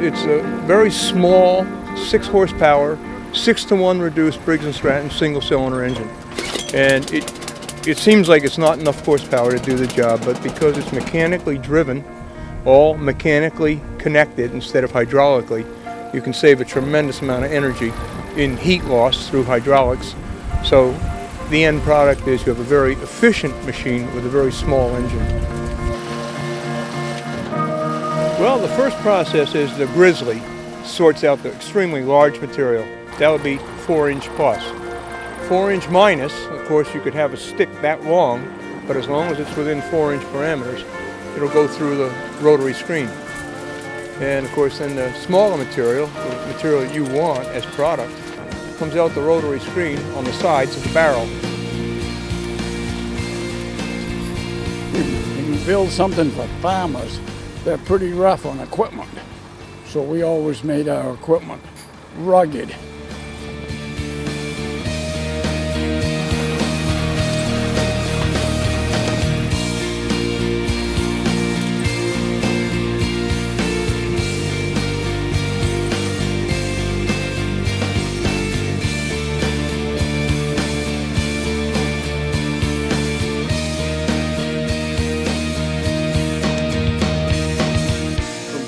It's a very small, 6 horsepower, 6-to-1 reduced Briggs & Stratton single cylinder engine. And it seems like it's not enough horsepower to do the job, but because it's mechanically driven, all mechanically connected instead of hydraulically, you can save a tremendous amount of energy in heat loss through hydraulics. So the end product is you have a very efficient machine with a very small engine. Well, the first process is the grizzly sorts out the extremely large material. That would be 4-inch plus. 4-inch minus, of course, you could have a stick that long, but as long as it's within 4-inch parameters, it'll go through the rotary screen. And of course, then the smaller material, the material you want as product, comes out the rotary screen on the sides of the barrel. When you build something for farmers, they're pretty rough on equipment. So we always made our equipment rugged.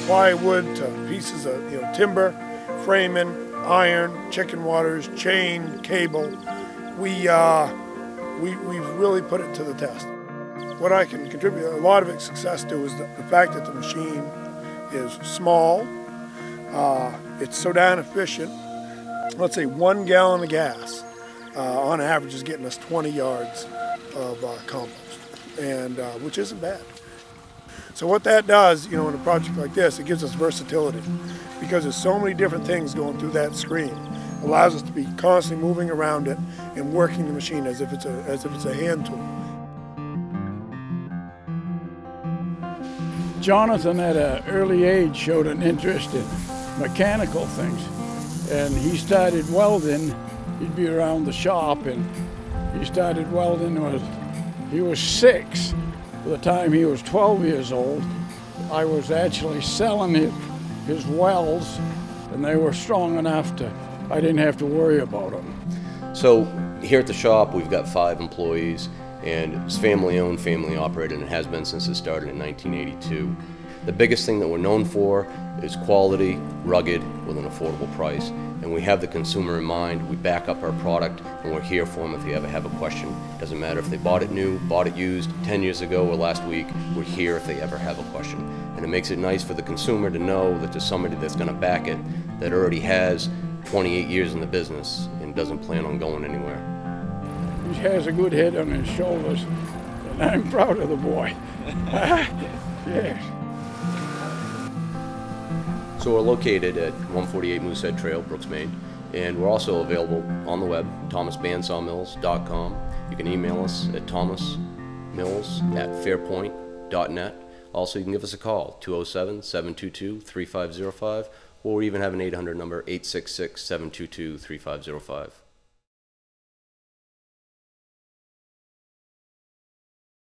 Plywood to pieces of timber, framing, iron, chicken wires, chain, cable. We've really put it to the test. What I can contribute a lot of its success to is the fact that the machine is small. It's so darn efficient. Let's say 1 gallon of gas on average is getting us 20 yards of compost, and which isn't bad. So what that does, in a project like this, it gives us versatility because there's so many different things going through that screen. It allows us to be constantly moving around it and working the machine as if it's a hand tool. Jonathan, at an early age, showed an interest in mechanical things, and he started welding. He'd be around the shop, and he started welding when he was 6. By the time he was 12 years old, I was actually selling his welds, and they were strong enough to, I didn't have to worry about them. So here at the shop, we've got 5 employees, and it's family owned, family operated, and it has been since it started in 1982. The biggest thing that we're known for is quality, rugged, with an affordable price. And we have the consumer in mind. We back up our product, and we're here for them if they ever have a question. Doesn't matter if they bought it new, bought it used 10 years ago or last week, we're here if they ever have a question. And it makes it nice for the consumer to know that there's somebody that's gonna back it, that already has 28 years in the business and doesn't plan on going anywhere. He has a good head on his shoulders, and I'm proud of the boy. Yes. So we're located at 148 Moosehead Trail, Brooks, Maine, and we're also available on the web, thomasbandsawmills.com. You can email us at thomasmills@fairpoint.net. Also, you can give us a call, 207-722-3505, or even have an 800 number, 866-722-3505.